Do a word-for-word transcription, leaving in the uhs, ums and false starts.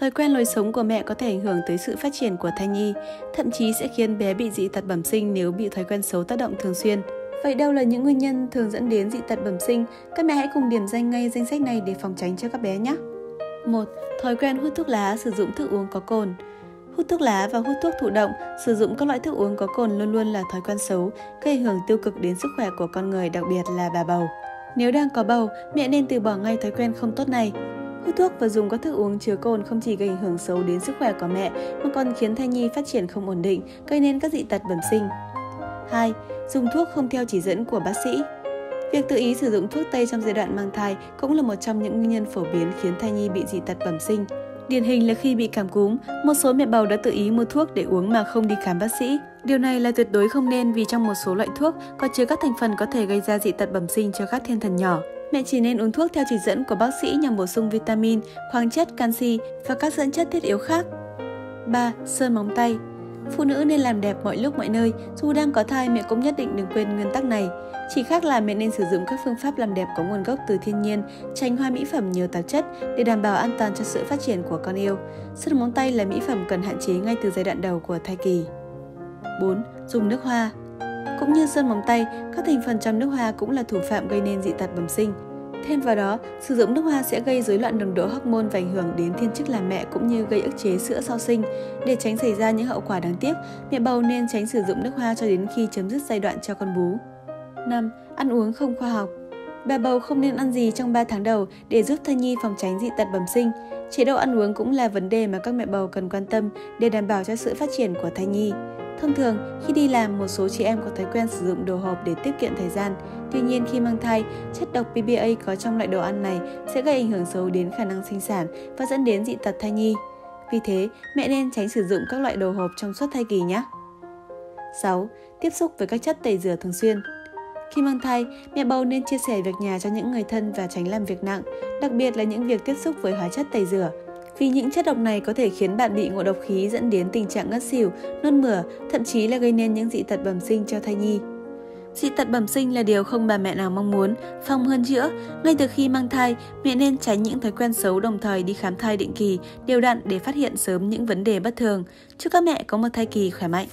Thói quen lối sống của mẹ có thể ảnh hưởng tới sự phát triển của thai nhi, thậm chí sẽ khiến bé bị dị tật bẩm sinh nếu bị thói quen xấu tác động thường xuyên. Vậy đâu là những nguyên nhân thường dẫn đến dị tật bẩm sinh? Các mẹ hãy cùng điểm danh ngay danh sách này để phòng tránh cho các bé nhé. một. Thói quen hút thuốc lá, sử dụng thức uống có cồn. Hút thuốc lá và hút thuốc thụ động, sử dụng các loại thức uống có cồn luôn luôn là thói quen xấu, gây ảnh hưởng tiêu cực đến sức khỏe của con người, đặc biệt là bà bầu. Nếu đang có bầu, mẹ nên từ bỏ ngay thói quen không tốt này. Hút thuốc và dùng các thức uống chứa cồn không chỉ gây ảnh hưởng xấu đến sức khỏe của mẹ mà còn khiến thai nhi phát triển không ổn định, gây nên các dị tật bẩm sinh. hai. Dùng thuốc không theo chỉ dẫn của bác sĩ. Việc tự ý sử dụng thuốc tây trong giai đoạn mang thai cũng là một trong những nguyên nhân phổ biến khiến thai nhi bị dị tật bẩm sinh. Điển hình là khi bị cảm cúm, một số mẹ bầu đã tự ý mua thuốc để uống mà không đi khám bác sĩ. Điều này là tuyệt đối không nên vì trong một số loại thuốc có chứa các thành phần có thể gây ra dị tật bẩm sinh cho các thiên thần nhỏ. Mẹ chỉ nên uống thuốc theo chỉ dẫn của bác sĩ nhằm bổ sung vitamin, khoáng chất, canxi và các dưỡng chất thiết yếu khác. ba. Sơn móng tay. Phụ nữ nên làm đẹp mọi lúc mọi nơi, dù đang có thai mẹ cũng nhất định đừng quên nguyên tắc này. Chỉ khác là mẹ nên sử dụng các phương pháp làm đẹp có nguồn gốc từ thiên nhiên, tránh hoa mỹ phẩm nhiều tạp chất để đảm bảo an toàn cho sự phát triển của con yêu. Sơn móng tay là mỹ phẩm cần hạn chế ngay từ giai đoạn đầu của thai kỳ. bốn. Dùng nước hoa. Cũng như sơn móng tay, các thành phần trong nước hoa cũng là thủ phạm gây nên dị tật bẩm sinh. Thêm vào đó, sử dụng nước hoa sẽ gây rối loạn nồng độ hormone và ảnh hưởng đến thiên chức làm mẹ cũng như gây ức chế sữa sau sinh. Để tránh xảy ra những hậu quả đáng tiếc, mẹ bầu nên tránh sử dụng nước hoa cho đến khi chấm dứt giai đoạn cho con bú. năm. Ăn uống không khoa học. Bà bầu không nên ăn gì trong ba tháng đầu để giúp thai nhi phòng tránh dị tật bẩm sinh. Chế độ ăn uống cũng là vấn đề mà các mẹ bầu cần quan tâm để đảm bảo cho sự phát triển của thai nhi. Thông thường, khi đi làm, một số chị em có thói quen sử dụng đồ hộp để tiết kiệm thời gian. Tuy nhiên, khi mang thai, chất độc pê bê a có trong loại đồ ăn này sẽ gây ảnh hưởng xấu đến khả năng sinh sản và dẫn đến dị tật thai nhi. Vì thế, mẹ nên tránh sử dụng các loại đồ hộp trong suốt thai kỳ nhé. sáu. Tiếp xúc với các chất tẩy rửa thường xuyên. Khi mang thai, mẹ bầu nên chia sẻ việc nhà cho những người thân và tránh làm việc nặng, đặc biệt là những việc tiếp xúc với hóa chất tẩy rửa. Vì những chất độc này có thể khiến bạn bị ngộ độc khí, dẫn đến tình trạng ngất xỉu, nôn mửa, thậm chí là gây nên những dị tật bẩm sinh cho thai nhi. Dị tật bẩm sinh là điều không bà mẹ nào mong muốn, phòng hơn chữa. Ngay từ khi mang thai, mẹ nên tránh những thói quen xấu, đồng thời đi khám thai định kỳ, đều đặn để phát hiện sớm những vấn đề bất thường. Chúc các mẹ có một thai kỳ khỏe mạnh!